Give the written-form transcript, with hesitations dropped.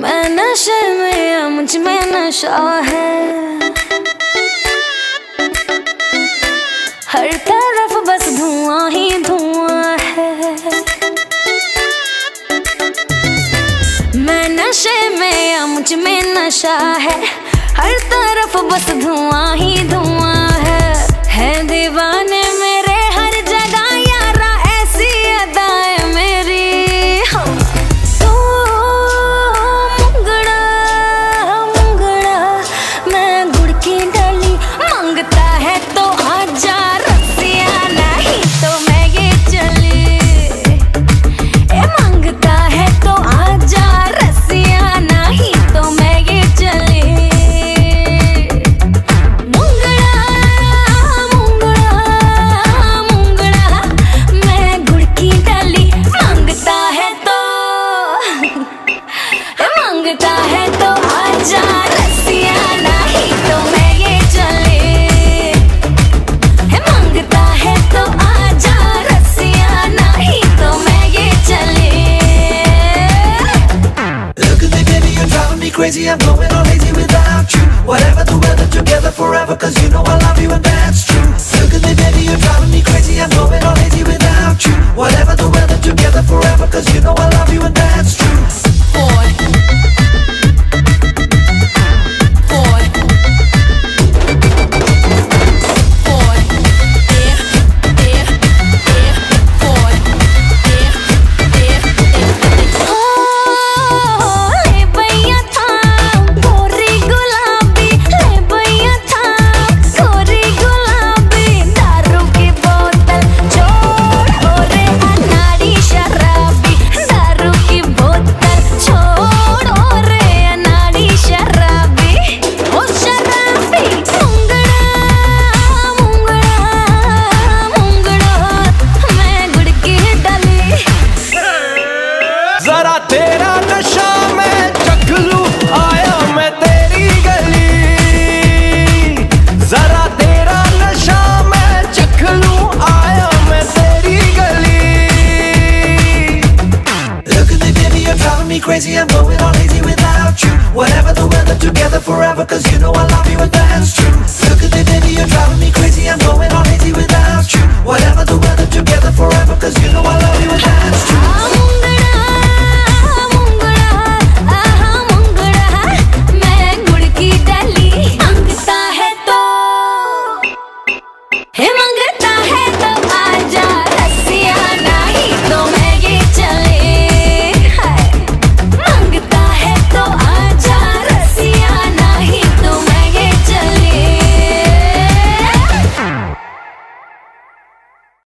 मैं नशे में, मुझ में नशा है, हर तरफ बस धुआं ही धुआं है। मैं नशे में, मुझ में नशा है, हर तरफ बस धुआं ही धुआं है दीवाने मेरे हर जगह यारा ऐसी अदाएं मेरी। तू मुंगड़ा मुंगड़ा मैं गुड़ की डाली, मांगता है तो आजा रसिया नहीं तो मैं ये चली, ए मांगता है तो आजा रसिया नहीं तो मैं ये चली। I'm going